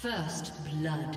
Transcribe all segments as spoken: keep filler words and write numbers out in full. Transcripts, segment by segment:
First blood.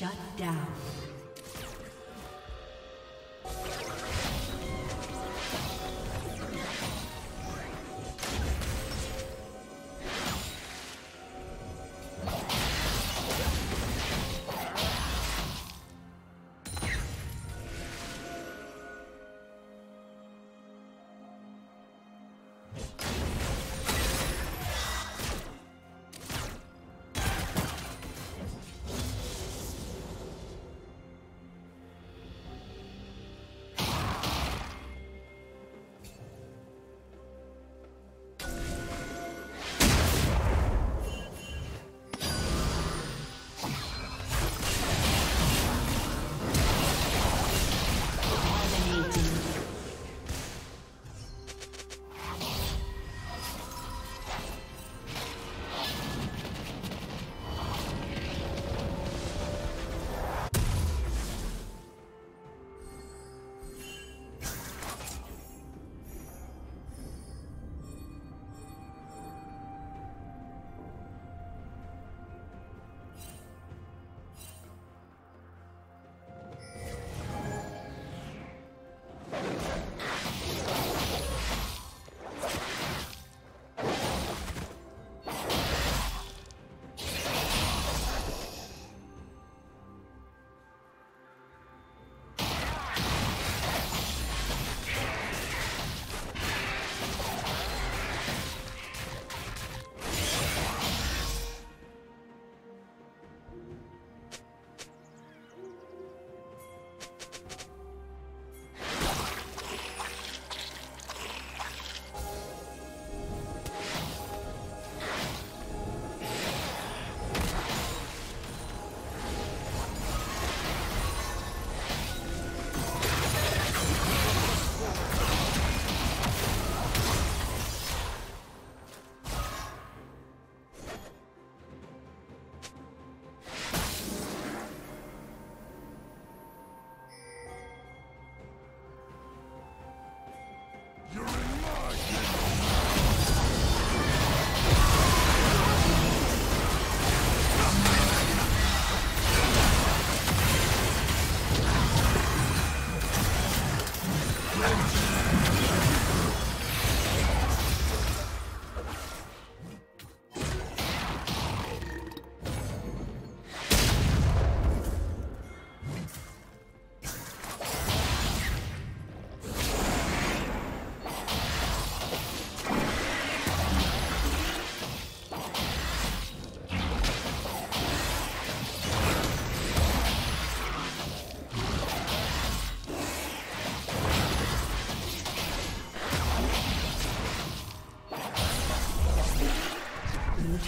Shut down.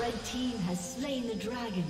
Red team has slain the dragon.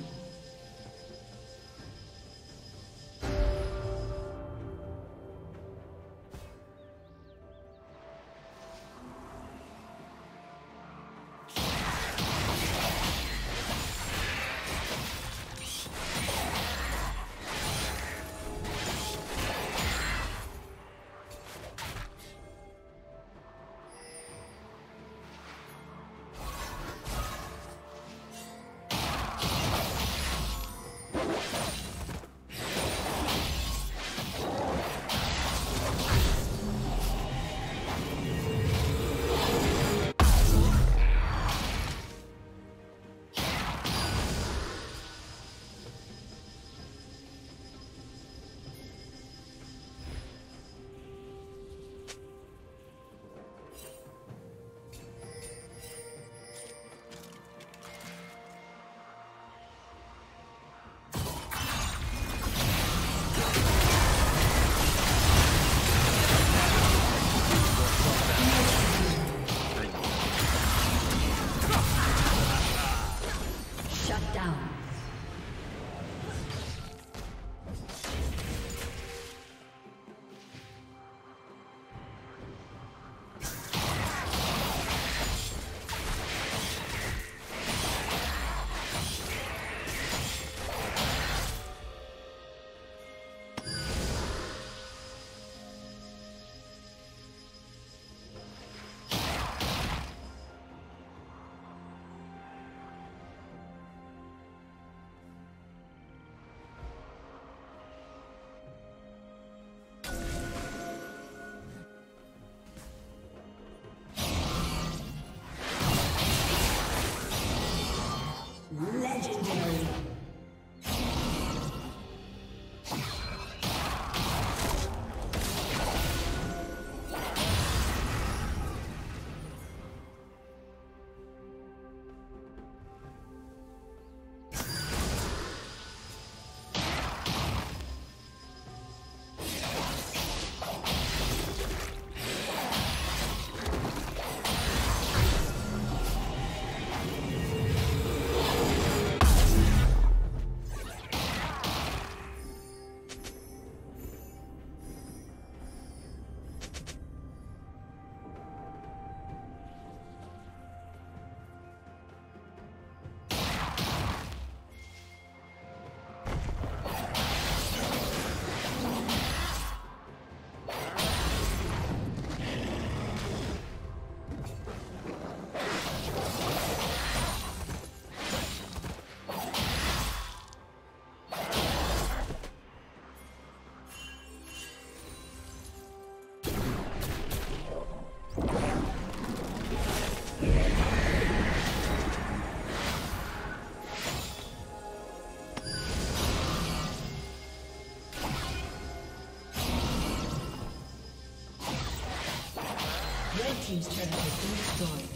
team's turret has been destroyed.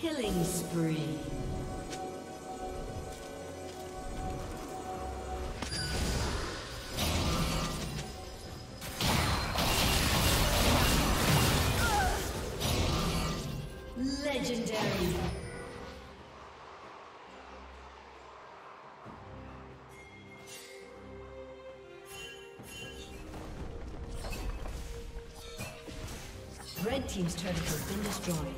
Killing spree. Legendary. Red team's turret has been destroyed.